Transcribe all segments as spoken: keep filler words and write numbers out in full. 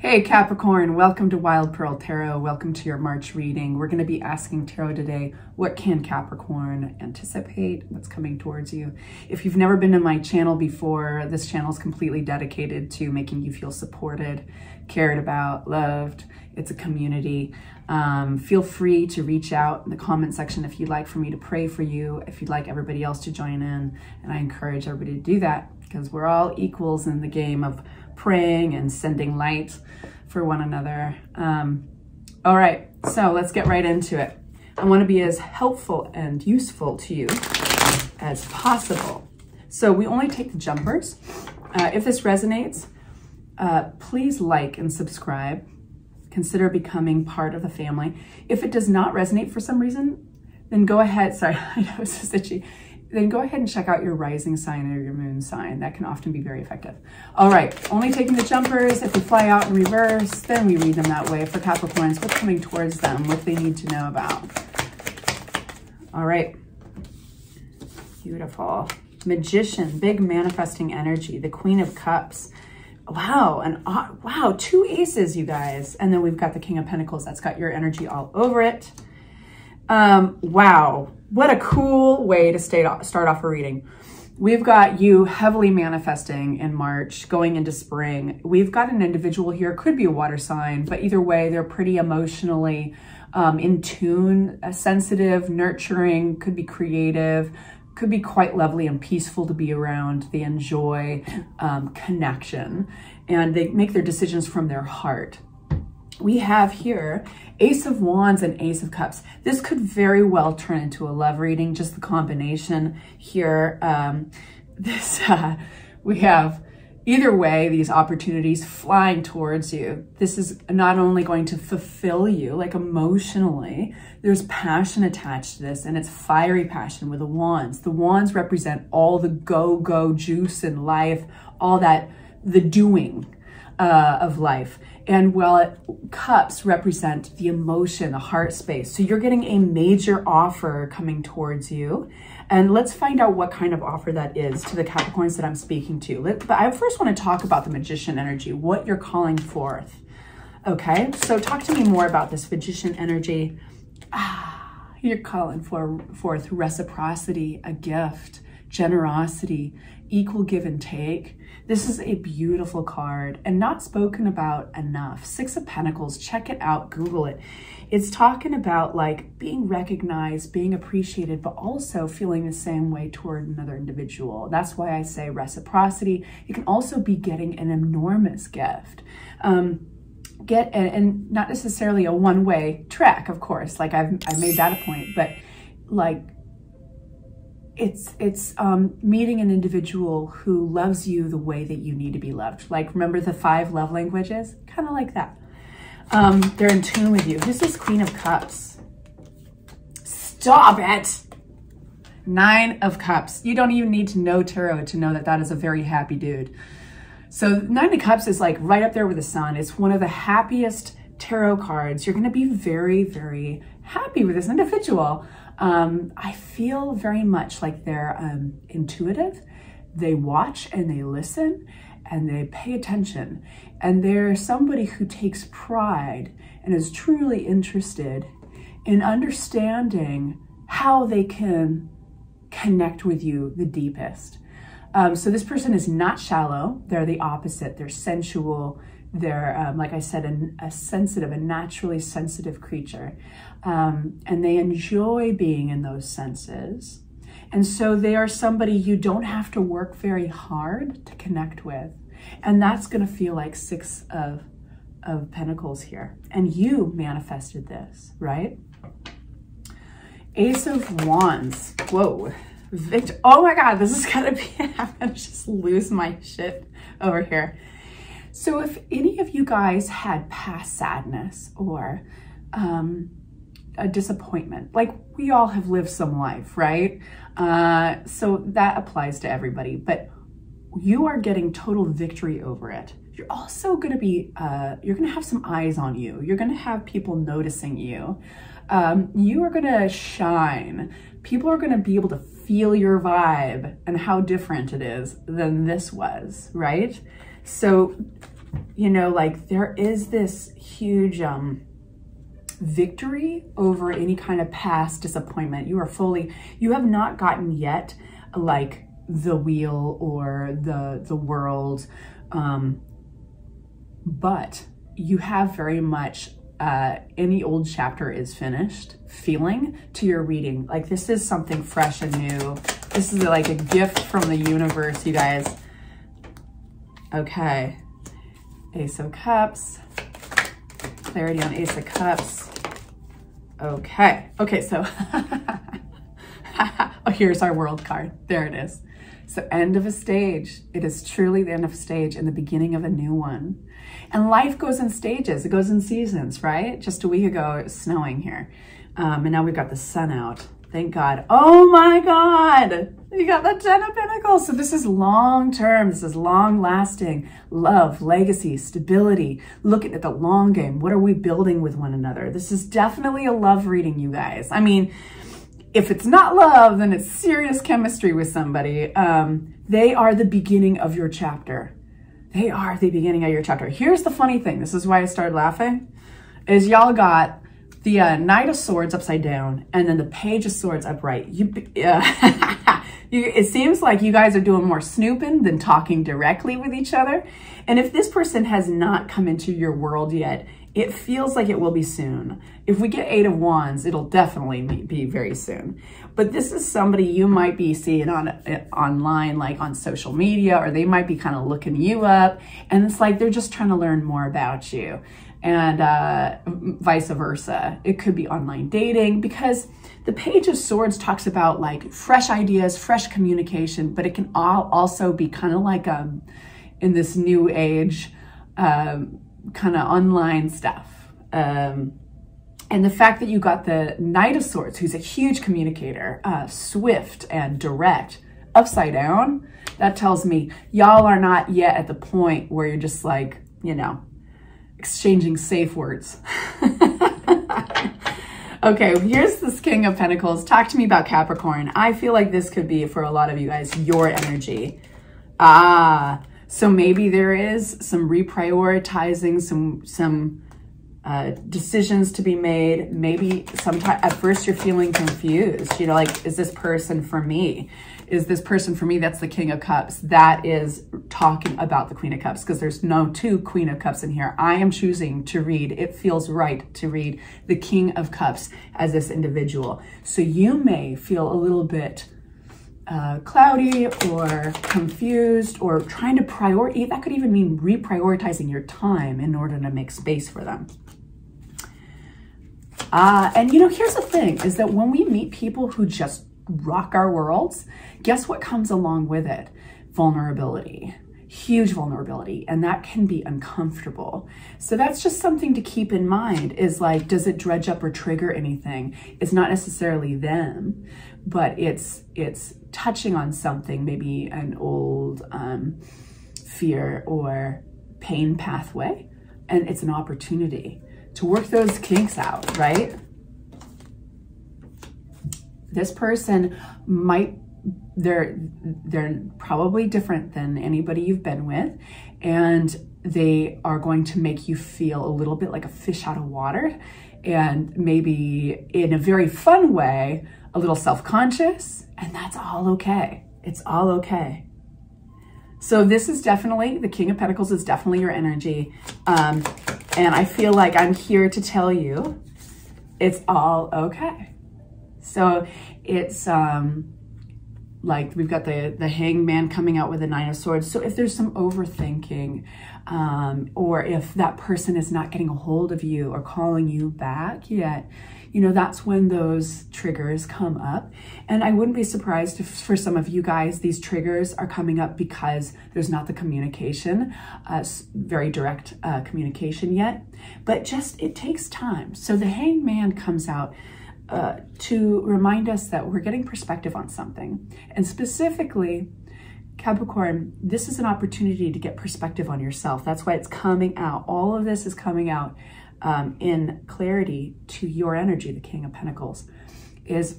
Hey Capricorn, welcome to Wild Pearl Tarot. Welcome to your March reading. We're going to be asking Tarot today, what can Capricorn anticipate? What's coming towards you? If you've never been to my channel before, this channel is completely dedicated to making you feel supported, cared about, loved. It's a community. Um, feel free to reach out in the comment section if you'd like for me to pray for you, if you'd like everybody else to join in. And I encourage everybody to do that because we're all equals in the game of praying and sending light for one another. Um, all right, so let's get right into it. I want to be as helpful and useful to you as possible. So we only take the jumpers. Uh, if this resonates, uh, please like and subscribe. Consider becoming part of the family. If it does not resonate for some reason, then go ahead. Sorry, I know it's just itchy. Then go ahead and check out your rising sign or your moon sign. That can often be very effective. All right, only taking the jumpers. If we fly out in reverse, then we read them that way. For Capricorns, what's coming towards them, what they need to know about. All right, beautiful. Magician, big manifesting energy, the Queen of Cups. Wow, an, wow, two aces, you guys. And then we've got the King of Pentacles. That's got your energy all over it. Um, wow. What a cool way to start off a reading. We've got you heavily manifesting in March, going into spring. We've got an individual here, could be a water sign, but either way, they're pretty emotionally um, in tune, sensitive, nurturing, could be creative, could be quite lovely and peaceful to be around. They enjoy um, connection, and they make their decisions from their heart. We have here Ace of Wands and Ace of Cups. This could very well turn into a love reading, just the combination here. Um, this uh, we have either way, these opportunities flying towards you. This is not only going to fulfill you, like emotionally, there's passion attached to this, and it's fiery passion with the wands. The wands represent all the go-go juice in life, all that, the doing uh, of life. And while it, cups represent the emotion, the heart space. So you're getting a major offer coming towards you. And let's find out what kind of offer that is to the Capricorns that I'm speaking to. Let, but I first want to talk about the Magician energy, what you're calling forth. Okay, so talk to me more about this Magician energy. Ah, you're calling for, forth reciprocity, a gift, generosity, equal give and take. This is a beautiful card and not spoken about enough. Six of Pentacles, check it out, Google it. It's talking about like being recognized, being appreciated, but also feeling the same way toward another individual. That's why I say reciprocity. You can also be getting an enormous gift. Um, get and, and not necessarily a one-way track, of course, like I've, I've made that a point, but like, It's it's um, meeting an individual who loves you the way that you need to be loved. Like, remember the five love languages? Kind of like that. Um, they're in tune with you. Who's this Queen of Cups? Stop it! Nine of Cups. You don't even need to know tarot to know that that is a very happy dude. So Nine of Cups is like right up there with the sun. It's one of the happiest tarot cards. You're going to be very, very happy with this individual. Um, I feel very much like they're um, intuitive. They watch and they listen and they pay attention. And they're somebody who takes pride and is truly interested in understanding how they can connect with you the deepest. Um, so this person is not shallow. They're the opposite. They're sensual. They're, um, like I said, an, a sensitive, a naturally sensitive creature. Um, and they enjoy being in those senses. And so they are somebody you don't have to work very hard to connect with. And that's going to feel like six of, of Pentacles here. And you manifested this, right? Ace of Wands. Whoa. Victor. Oh my God, this is going to be, I'm going to just lose my shit over here. So if any of you guys had past sadness or um, a disappointment, like we all have lived some life, right? Uh, so that applies to everybody, but you are getting total victory over it. You're also going to be, uh, you're going to have some eyes on you. You're going to have people noticing you. Um, you are going to shine. People are going to be able to feel your vibe and how different it is than this was, right? So you know, like there is this huge um, victory over any kind of past disappointment. You are fully, you have not gotten yet like the wheel or the, the world, um, but you have very much uh, any old chapter is finished feeling to your reading. Like this is something fresh and new. This is like a gift from the universe, you guys. Okay. Ace of Cups. Clarity on Ace of Cups. Okay. Okay, so oh, here's our World card. There it is. So end of a stage. It is truly the end of a stage and the beginning of a new one. And life goes in stages. It goes in seasons, right? Just a week ago, it was snowing here. Um, and now we've got the sun out. Thank God. Oh my God. You got the Ten of Pentacles. So this is long term. This is long lasting. Love, legacy, stability. Looking at the long game. What are we building with one another? This is definitely a love reading, you guys. I mean, if it's not love, then it's serious chemistry with somebody. Um, they are the beginning of your chapter. They are the beginning of your chapter. Here's the funny thing. This is why I started laughing. Is y'all got the uh, Knight of Swords upside down, and then the Page of Swords upright. You, uh, you, it seems like you guys are doing more snooping than talking directly with each other. And if this person has not come into your world yet, it feels like it will be soon. If we get Eight of Wands, it'll definitely be very soon. But this is somebody you might be seeing on uh, online, like on social media, or they might be kind of looking you up. And it's like they're just trying to learn more about you. And uh, vice versa. It could be online dating, because the Page of Swords talks about like fresh ideas, fresh communication, but it can all also be kind of like um, in this new age um, kind of online stuff. Um, and the fact that you got the Knight of Swords, who's a huge communicator, uh, swift and direct, upside down, that tells me y'all are not yet at the point where you're just like, you know, exchanging safe words. Okay, here's this King of Pentacles. Talk to me about Capricorn. I feel like this could be, for a lot of you guys, your energy. Ah, so maybe there is some reprioritizing, some some uh, decisions to be made. Maybe sometimes at first you're feeling confused. You know, like, is this person for me? Is this person for me? That's the King of Cups. That is talking about the Queen of Cups, because there's no two Queen of Cups in here. I am choosing to read, it feels right to read the King of Cups as this individual. So you may feel a little bit uh, cloudy or confused or trying to prioritize. That could even mean reprioritizing your time in order to make space for them. Uh, and you know, here's the thing, is that when we meet people who just rock our worlds, guess what comes along with it? Vulnerability, huge vulnerability, and that can be uncomfortable. So that's just something to keep in mind, is like, does it dredge up or trigger anything? It's not necessarily them, but it's it's touching on something, maybe an old um, fear or pain pathway, and it's an opportunity to work those kinks out, right? This person might, they're, they're probably different than anybody you've been with, and they are going to make you feel a little bit like a fish out of water, and maybe in a very fun way, a little self-conscious, and that's all okay. It's all okay. So this is definitely, the King of Pentacles is definitely your energy. Um, and I feel like I'm here to tell you it's all okay. So it's um, like we've got the, the Hangman coming out with the Nine of Swords. So if there's some overthinking um, or if that person is not getting a hold of you or calling you back yet, you know, that's when those triggers come up. And I wouldn't be surprised if for some of you guys, these triggers are coming up because there's not the communication, uh, very direct uh, communication yet. But just, it takes time. So the Hangman comes out Uh, to remind us that we're getting perspective on something. And specifically, Capricorn, this is an opportunity to get perspective on yourself. That's why it's coming out. All of this is coming out um, in clarity to your energy, the King of Pentacles, is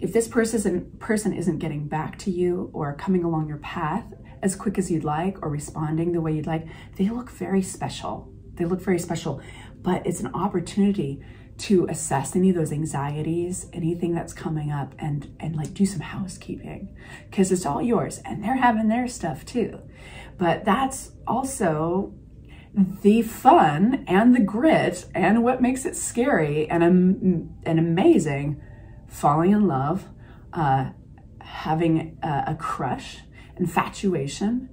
if this person, person isn't getting back to you or coming along your path as quick as you'd like or responding the way you'd like, they look very special. They look very special, but it's an opportunity to assess any of those anxieties, anything that's coming up, and, and like do some housekeeping, because it's all yours and they're having their stuff too. But that's also the fun and the grit and what makes it scary and, um, and amazing, falling in love, uh, having a, a crush, infatuation.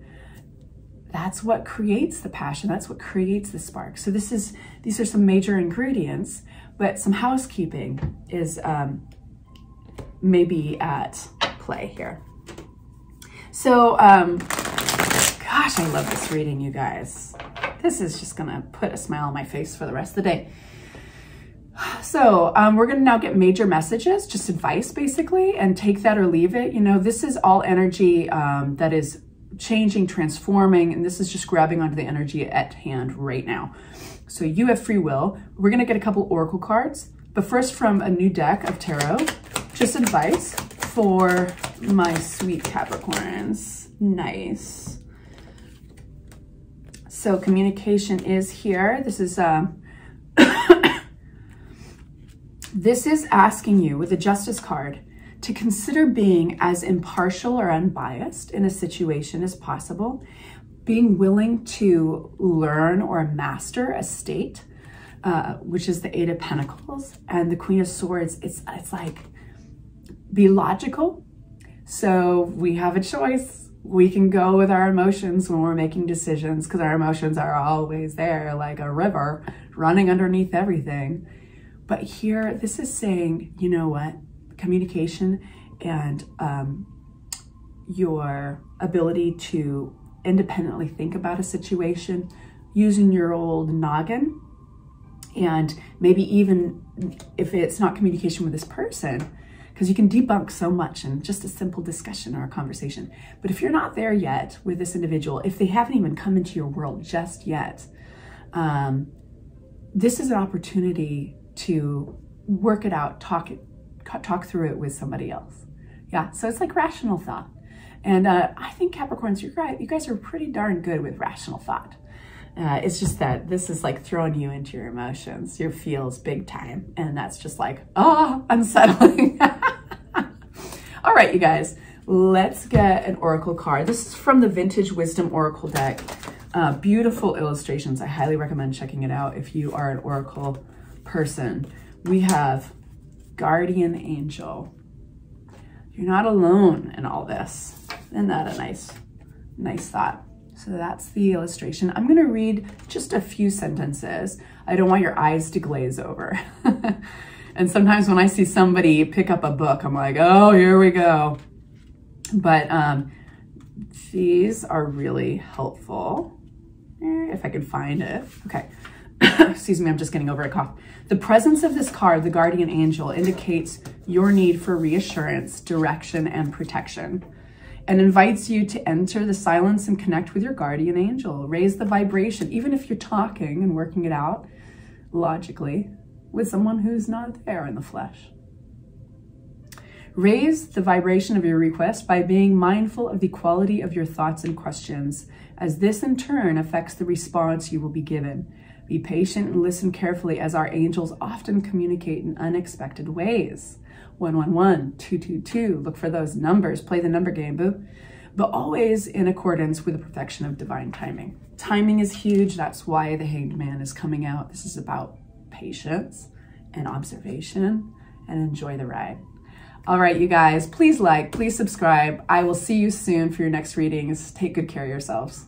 That's what creates the passion. That's what creates the spark. So this is, these are some major ingredients, but some housekeeping is um, maybe at play here. So, um, gosh, I love this reading, you guys. This is just gonna put a smile on my face for the rest of the day. So um, we're gonna now get major messages, just advice basically, and take that or leave it. You know, this is all energy um, that is changing, transforming, and this is just grabbing onto the energy at hand right now. So you have free will. We're gonna get a couple oracle cards, but first from a new deck of tarot, just advice for my sweet Capricorns. Nice. So communication is here. This is um this is asking you with a justice card to consider being as impartial or unbiased in a situation as possible, being willing to learn or master a state, uh, which is the Eight of Pentacles and the Queen of Swords. It's, it's like, be logical. So we have a choice. We can go with our emotions when we're making decisions, because our emotions are always there like a river running underneath everything. But here, this is saying, you know what? Communication and um, your ability to independently think about a situation using your old noggin, and maybe even if it's not communication with this person, because you can debunk so much in just a simple discussion or a conversation. But if you're not there yet with this individual, if they haven't even come into your world just yet, um, this is an opportunity to work it out, talk it, talk through it with somebody else. Yeah, so it's like rational thought. And uh, I think Capricorns, you're right, you guys are pretty darn good with rational thought. Uh, it's just that this is like throwing you into your emotions, your feels big time. And that's just like, oh, unsettling. All right, you guys, let's get an oracle card. This is from the Vintage Wisdom Oracle deck. Uh, beautiful illustrations. I highly recommend checking it out if you are an oracle person. We have Guardian Angel. You're not alone in all this. Isn't that a nice, nice thought? So that's the illustration. I'm gonna read just a few sentences. I don't want your eyes to glaze over. And sometimes when I see somebody pick up a book, I'm like, oh, here we go. But um, these are really helpful. If I can find it, okay. Excuse me, I'm just getting over a cough. The presence of this card, the Guardian Angel, indicates your need for reassurance, direction, and protection, and invites you to enter the silence and connect with your Guardian Angel. Raise the vibration, even if you're talking and working it out logically with someone who's not there in the flesh. Raise the vibration of your request by being mindful of the quality of your thoughts and questions, as this in turn affects the response you will be given. Be patient and listen carefully, as our angels often communicate in unexpected ways. one one one, two two two, look for those numbers, play the number game, boo. But always in accordance with the perfection of divine timing. Timing is huge, that's why the Hanged Man is coming out. This is about patience and observation, and enjoy the ride. All right, you guys, please like, please subscribe. I will see you soon for your next readings. Take good care of yourselves.